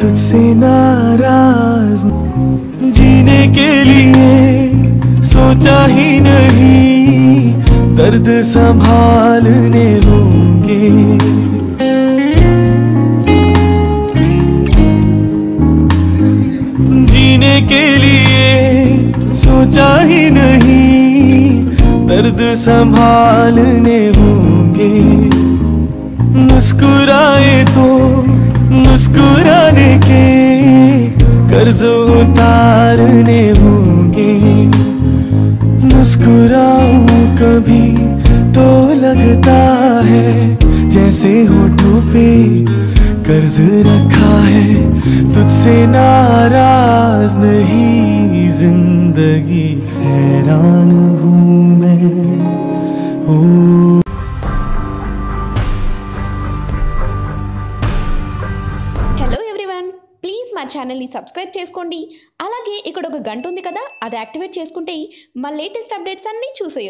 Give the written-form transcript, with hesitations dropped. तुझसे नाराज जीने के लिए सोचा ही नहीं, दर्द संभालने होंगे। जीने के लिए सोचा ही नहीं, दर्द संभालने होंगे। मुस्कुराए तो मुस्कुराने के कर्ज उतारने होंगे। मुस्कुराऊं कभी तो लगता है जैसे होठों पे कर्ज रखा है। तुझसे नाराज नहीं जिंदगी, हैरान हूँ मैं। మా ఛానల్ ని సబ్స్క్రైబ్ చేసుకోండి, అలాగే ఇక్కడ ఒక గంట ఉంది కదా, అది యాక్టివేట్ చేసుకుంటే మా లేటెస్ట్ అప్డేట్స్ అన్నీ చూసేయొచ్చు।